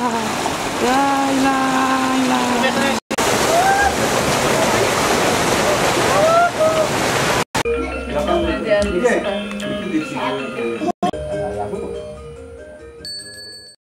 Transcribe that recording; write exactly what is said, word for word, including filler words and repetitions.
¡Ay, la!